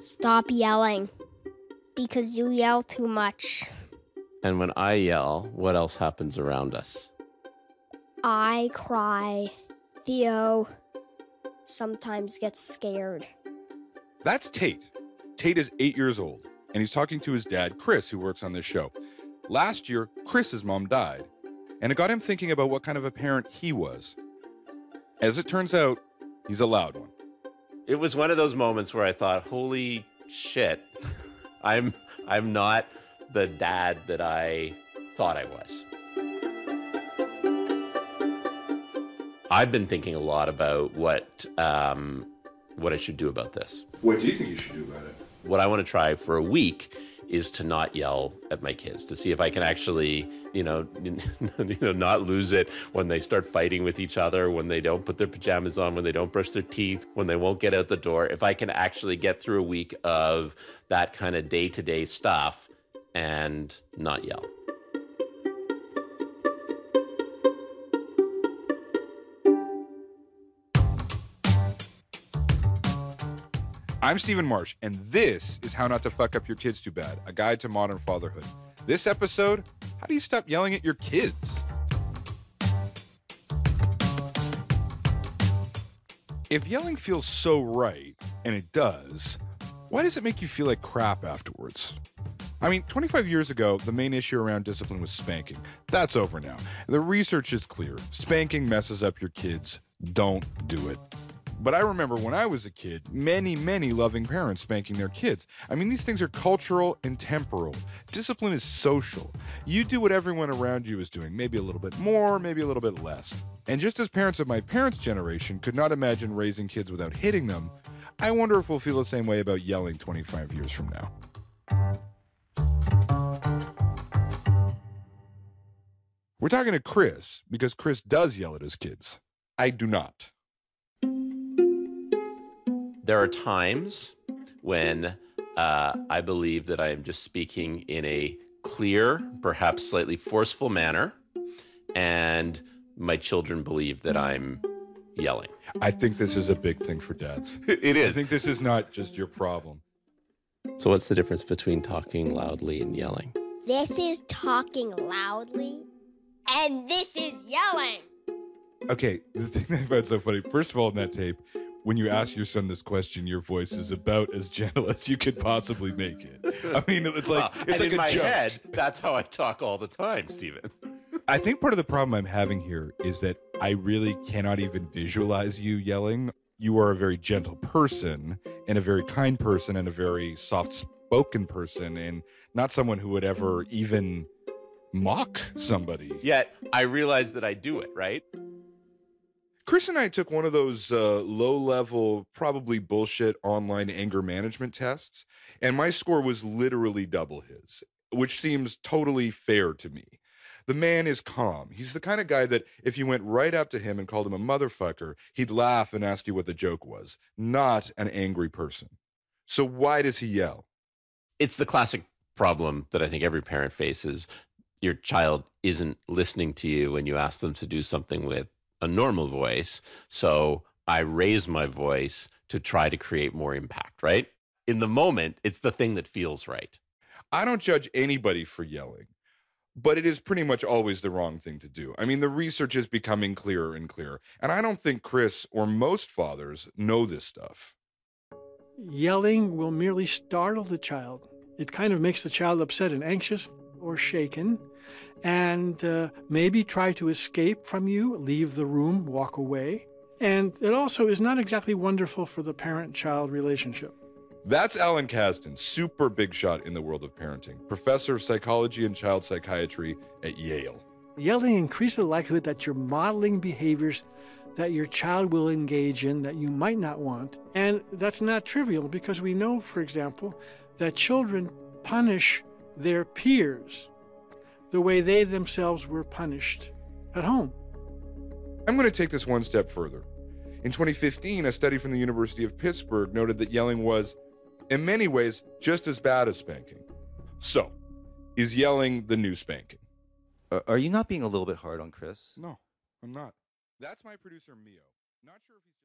Stop yelling, because you yell too much. And when I yell, what else happens around us? I cry. Theo sometimes gets scared. That's Tate. Tate is 8 years old, and he's talking to his dad, Chris, who works on this show. Last year, Chris's mom died, and it got him thinking about what kind of a parent he was. As it turns out, he's a loud one. It was one of those moments where I thought, holy shit, I'm not the dad that I thought I was. I've been thinking a lot about what I should do about this. What do you think you should do about it? What I want to try for a week is to not yell at my kids, to see if I can actually, not lose it when they start fighting with each other, when they don't put their pajamas on, when they don't brush their teeth, when they won't get out the door. If I can actually get through a week of that kind of day-to-day stuff and not yell. I'm Stephen Marche, and this is How Not to Fuck Up Your Kids Too Bad, a guide to modern fatherhood. This episode, how do you stop yelling at your kids? If yelling feels so right, and it does, why does it make you feel like crap afterwards? I mean, 25 years ago, the main issue around discipline was spanking. That's over now. The research is clear. Spanking messes up your kids. Don't do it. But I remember when I was a kid, many, many loving parents spanking their kids. I mean, these things are cultural and temporal. Discipline is social. You do what everyone around you is doing, maybe a little bit more, maybe a little bit less. And just as parents of my parents' generation could not imagine raising kids without hitting them, I wonder if we'll feel the same way about yelling 25 years from now. We're talking to Chris because Chris does yell at his kids. I do not. There are times when I believe that I am just speaking in a clear, perhaps slightly forceful manner, and my children believe that I'm yelling. I think this is a big thing for dads. It is. I think this is not just your problem. So what's the difference between talking loudly and yelling? This is talking loudly, and this is yelling. Okay, the thing I found so funny, first of all, in that tape, when you ask your son this question, your voice is about as gentle as you could possibly make it. I mean, it's like, it's like a joke. In my head, that's how I talk all the time, Stephen. I think part of the problem I'm having here is that I really cannot even visualize you yelling. You are a very gentle person and a very kind person and a very soft-spoken person and not someone who would ever even mock somebody. Yet, I realize that I do it, right? Chris and I took one of those low-level, probably bullshit online anger management tests, and my score was literally double his, which seems totally fair to me. The man is calm. He's the kind of guy that if you went right up to him and called him a motherfucker, he'd laugh and ask you what the joke was. Not an angry person. So why does he yell? It's the classic problem that I think every parent faces. Your child isn't listening to you when you ask them to do something with a normal voice, so I raise my voice to try to create more impact, right? In the moment, it's the thing that feels right. I don't judge anybody for yelling, but it is pretty much always the wrong thing to do. I mean, the research is becoming clearer and clearer, and I don't think Chris or most fathers know this stuff. Yelling will merely startle the child. It kind of makes the child upset and anxious or shaken, and maybe try to escape from you, leave the room, walk away. And it also is not exactly wonderful for the parent-child relationship. That's Alan Kazdin, super big shot in the world of parenting, professor of psychology and child psychiatry at Yale. Yelling increases the likelihood that you're modeling behaviors that your child will engage in that you might not want. And that's not trivial because we know, for example, that children punish their peers the way they themselves were punished at home. I'm going to take this one step further. In 2015, a study from the University of Pittsburgh noted that yelling was, in many ways, just as bad as spanking. So, is yelling the new spanking? Are you not being a little bit hard on Chris? No, I'm not. That's my producer, Mio. Not sure if he's just...